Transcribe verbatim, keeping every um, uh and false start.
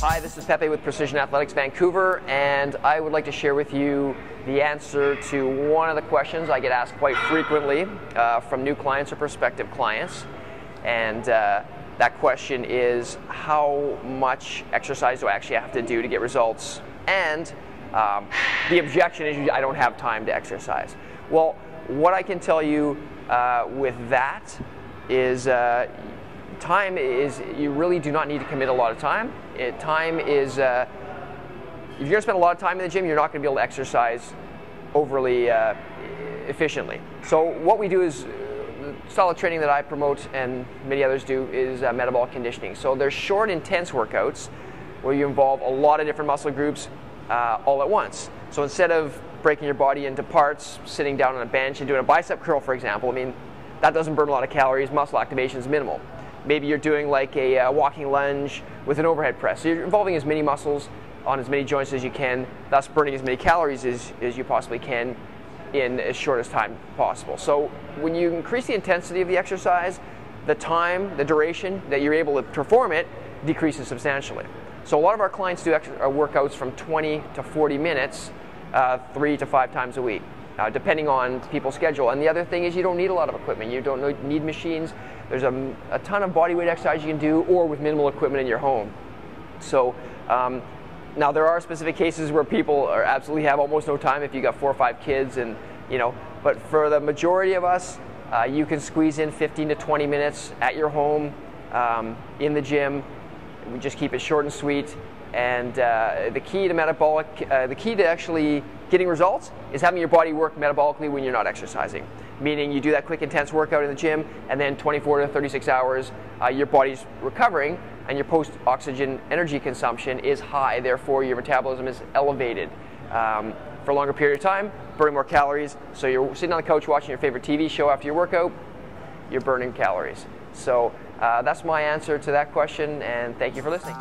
Hi, this is Pepe with Precision Athletics Vancouver, and I would like to share with you the answer to one of the questions I get asked quite frequently uh, from new clients or prospective clients. And uh, that question is, how much exercise do I actually have to do to get results? And um, the objection is, I don't have time to exercise. Well, what I can tell you uh, with that is uh, time is, you really do not need to commit a lot of time. It, time is, uh, if you're going to spend a lot of time in the gym, you're not going to be able to exercise overly uh, efficiently. So what we do is, style of training that I promote and many others do is uh, metabolic conditioning. So there's short, intense workouts where you involve a lot of different muscle groups uh, all at once. So instead of breaking your body into parts, sitting down on a bench and doing a bicep curl, for example, I mean, that doesn't burn a lot of calories, muscle activation is minimal. Maybe you're doing like a uh, walking lunge with an overhead press. So you're involving as many muscles on as many joints as you can, thus burning as many calories as, as you possibly can in as short as time possible. So when you increase the intensity of the exercise, the time, the duration that you're able to perform it decreases substantially. So a lot of our clients do ex our workouts from twenty to forty minutes, uh, three to five times a week, uh, depending on people's schedule. And the other thing is, you don't need a lot of equipment. You don't need machines. There's a, a ton of bodyweight exercise you can do, or with minimal equipment in your home. So. Um, Now there are specific cases where people are absolutely have almost no time if you got four or five kids, and you know. But for the majority of us, uh, you can squeeze in fifteen to twenty minutes at your home, um, in the gym. We just keep it short and sweet. And uh, the key to metabolic, uh, the key to actually getting results is having your body work metabolically when you're not exercising. Meaning you do that quick, intense workout in the gym, and then twenty-four to thirty-six hours, uh, your body's recovering. And your post-oxygen energy consumption is high, therefore your metabolism is elevated. Um, for a longer period of time, burn more calories, so you're sitting on the couch watching your favorite T V show after your workout, you're burning calories. So uh, that's my answer to that question, and thank you for listening.